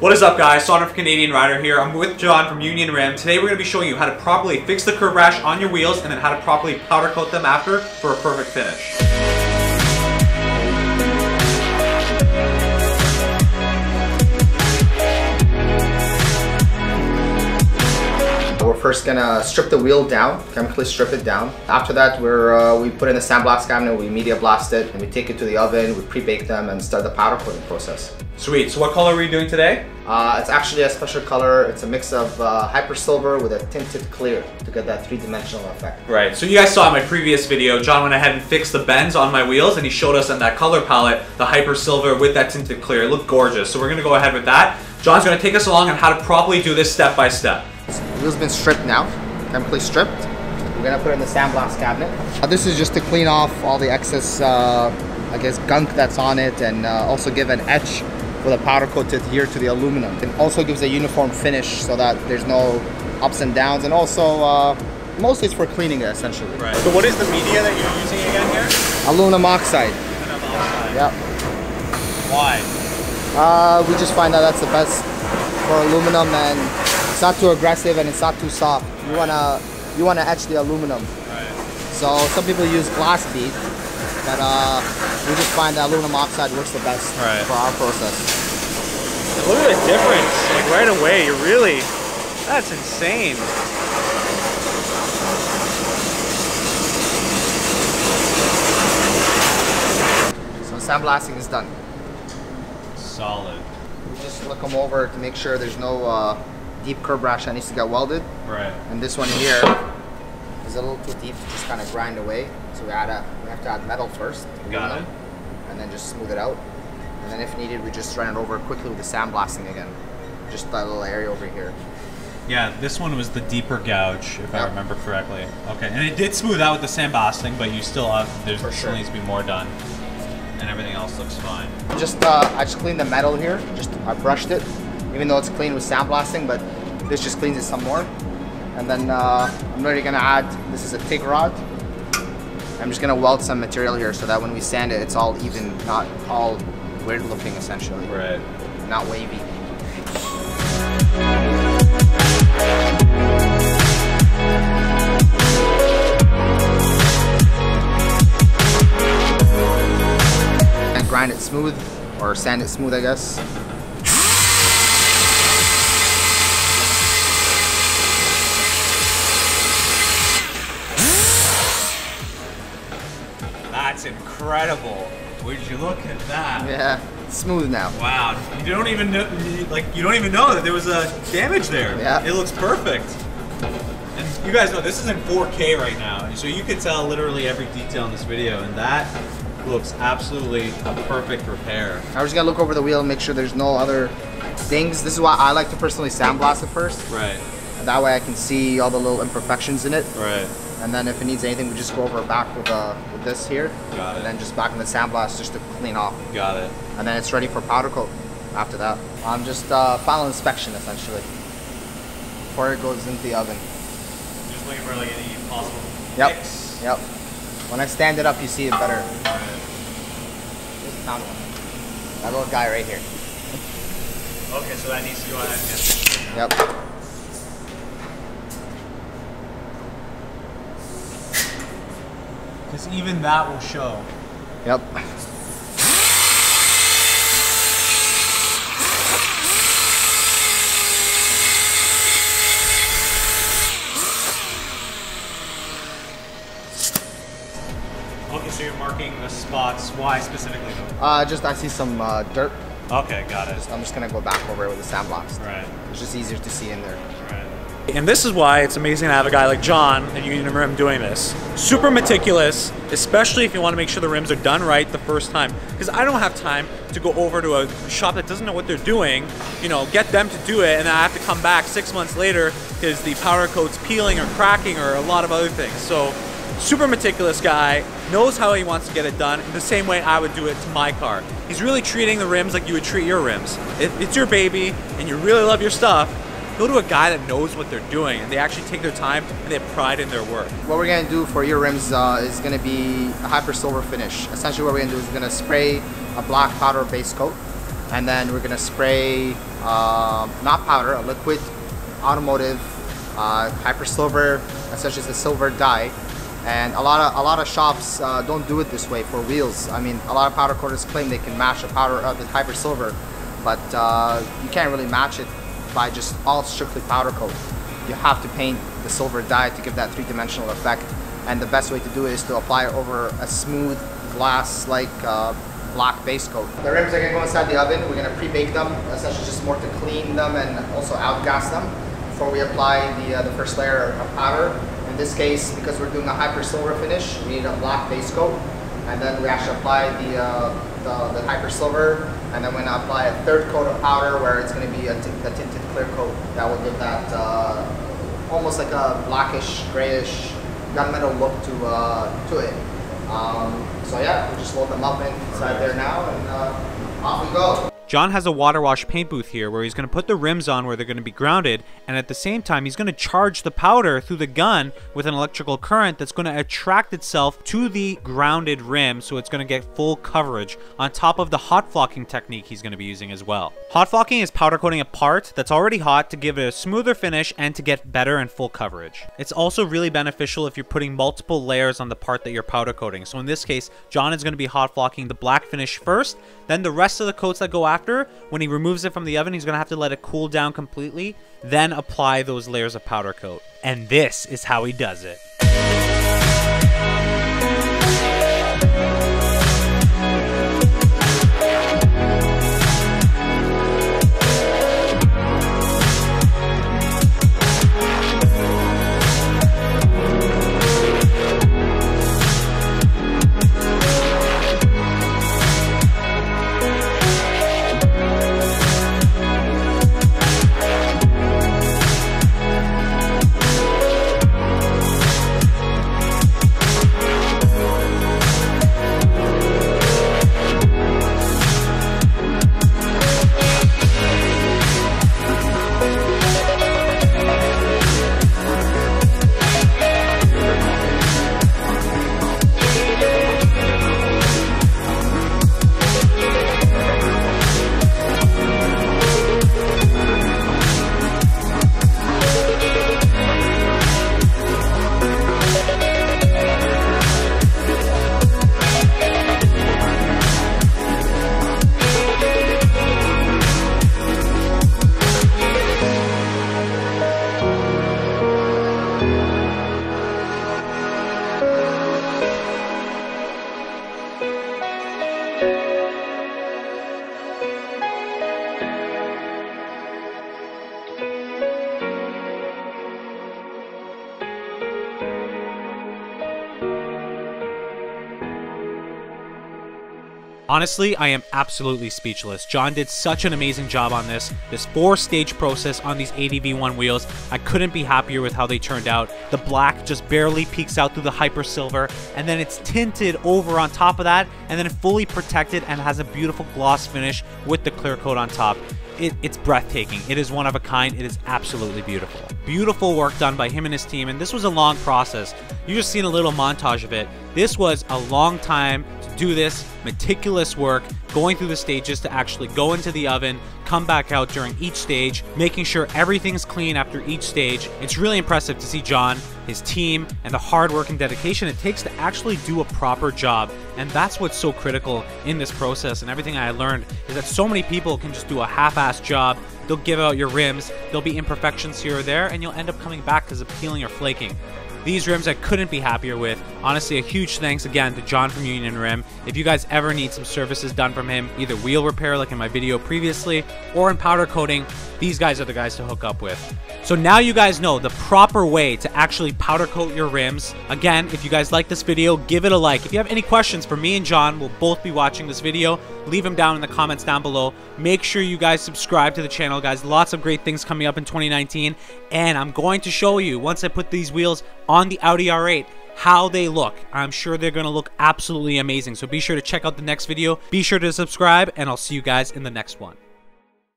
What is up guys, Sonduren from Canadian Rider here. I'm with John from Union Rim. Today we're going to be showing you how to properly fix the curb rash on your wheels and then how to properly powder coat them after for a perfect finish. We're first going to strip the wheel down, chemically strip it down. After that we put in the sandblast cabinet, we media blast it, and we take it to the oven, we pre-bake them and start the powder coating process. Sweet. So what color are we doing today? It's actually a special color. It's a mix of Hyper Silver with a tinted clear to get that three-dimensional effect. Right. So you guys saw in my previous video, John went ahead and fixed the bends on my wheels and he showed us in that color palette, the Hyper Silver with that tinted clear. It looked gorgeous. So we're going to go ahead with that. John's going to take us along on how to properly do this step by step. So the wheel's been stripped now, chemically stripped. We're going to put it in the sandblast cabinet. This is just to clean off all the excess, I guess, gunk that's on it, and also give an etch with a powder coat adhere to the aluminum. It also gives a uniform finish so that there's no ups and downs, and also mostly it's for cleaning it essentially. Right. So what is the media that you're using again here? Aluminum oxide. Aluminum oxide. Yep. Why? We just find that that's the best for aluminum, and it's not too aggressive and it's not too soft. You wanna etch the aluminum. Right. So some people use glass bead, but we just find that aluminum oxide works the best for our process. Look at the difference, like right away, you're really, that's insane. So sandblasting is done. Solid. We just look them over to make sure there's no deep curb rash that needs to get welded. Right. And this one here is a little too deep to just kind of grind away. So we have to add metal first. Got it. And then just smooth it out. And then if needed, we just run it over quickly with the sandblasting again. Just that little area over here. Yeah, this one was the deeper gouge, if I remember correctly. Okay, and it did smooth out with the sandblasting, but you still have, there still needs to be more done. And everything else looks fine. Just, I just cleaned the metal here. Just, I brushed it, even though it's clean with sandblasting, but this just cleans it some more. And then I'm already gonna add, this is a TIG rod. I'm just gonna weld some material here so that when we sand it, it's all even, not all weird looking essentially. Right. Not wavy. And grind it smooth, or sand it smooth, I guess. That's incredible. Would you look at that? Yeah, it's smooth now. Wow, you don't even know, like you don't even know that there was a damage there. Yeah, it looks perfect. And you guys know this is in 4K right now, so you can tell literally every detail in this video, and that looks absolutely a perfect repair. I just gotta look over the wheel and make sure there's no other things. This is why I like to personally sandblast it first. Right. And that way I can see all the little imperfections in it. Right. And then if it needs anything, we just go over back with this here. Got it. And then just back in the sandblast just to clean off. Got it. And then it's ready for powder coat after that. I'm just final inspection essentially before it goes into the oven. Just looking for like any possible fix. Yep. When I stand it up, you see it better. Just found one. That little guy right here. Okay, so that needs to go on that. Yep. Because even that will show. Yep. Okay, so you're marking the spots. Why specifically though? Just I see some dirt. Okay, got it. I'm just gonna go back over it with the sandblast. Right. It's just easier to see in there. Right. And this is why it's amazing to have a guy like John and Union Rim doing this. Super meticulous, especially if you want to make sure the rims are done right the first time. Because I don't have time to go over to a shop that doesn't know what they're doing, you know, get them to do it, and I have to come back 6 months later because the powder coat's peeling or cracking or a lot of other things. So super meticulous guy, knows how he wants to get it done in the same way I would do it to my car. He's really treating the rims like you would treat your rims. If it's your baby and you really love your stuff, go to a guy that knows what they're doing and they actually take their time and they have pride in their work. What we're gonna do for your rims is gonna be a Hyper Silver finish. Essentially what we're gonna do is we're gonna spray a black powder base coat and then we're gonna spray not powder, a liquid automotive Hyper Silver, essentially it's a silver dye. And a lot of shops don't do it this way for wheels. I mean, a lot of powder coaters claim they can match the powder of the Hyper Silver, but you can't really match it by just all strictly powder coat. You have to paint the silver dye to give that three-dimensional effect. And the best way to do it is to apply it over a smooth glass like black base coat. The rims are gonna go inside the oven. We're gonna pre-bake them, essentially just more to clean them and also outgas them before we apply the first layer of powder. In this case, because we're doing a Hyper Silver finish, we need a black base coat, and then we actually apply the Hyper Silver, and then we're gonna apply a third coat of powder where it's gonna be a tinted clear coat that will give that almost like a blackish, grayish, gunmetal look to it. So yeah, we just load them up inside there now, and off we go. John has a water wash paint booth here where he's going to put the rims on where they're going to be grounded, and at the same time he's going to charge the powder through the gun with an electrical current that's going to attract itself to the grounded rim, so it's going to get full coverage on top of the hot flocking technique he's going to be using as well. Hot flocking is powder coating a part that's already hot to give it a smoother finish and to get better and full coverage. It's also really beneficial if you're putting multiple layers on the part that you're powder coating. So in this case, John is going to be hot flocking the black finish first, then the rest of the coats that go after. When he removes it from the oven, he's going to have to let it cool down completely, then apply those layers of powder coat. And this is how he does it. Honestly, I am absolutely speechless. John did such an amazing job on this four-stage process on these ADV1 wheels. I couldn't be happier with how they turned out. The black just barely peeks out through the Hyper Silver, and then it's tinted over on top of that, and then fully protected and has a beautiful gloss finish with the clear coat on top. It's breathtaking. It is one of a kind. It is absolutely beautiful. Beautiful work done by him and his team, and this was a long process. You just seen a little montage of it. This was a long time to do this meticulous work, going through the stages to actually go into the oven, come back out during each stage, making sure everything's clean after each stage. It's really impressive to see John, his team, and the hard work and dedication it takes to actually do a proper job. And that's what's so critical in this process, and everything I learned is that so many people can just do a half-assed job. They'll give out your rims, there'll be imperfections here or there, and you'll end up coming back because of peeling or flaking. These rims I couldn't be happier with. Honestly, a huge thanks again to John from Union Rim. If you guys ever need some services done from him, either wheel repair like in my video previously, or in powder coating, these guys are the guys to hook up with. So now you guys know the proper way to actually powder coat your rims. Again, if you guys like this video, give it a like. If you have any questions for me and John, we'll both be watching this video. Leave them down in the comments down below. Make sure you guys subscribe to the channel, guys. Lots of great things coming up in 2019. And I'm going to show you, once I put these wheels on the Audi R8, how they look. I'm sure they're going to look absolutely amazing. So be sure to check out the next video. Be sure to subscribe, and I'll see you guys in the next one.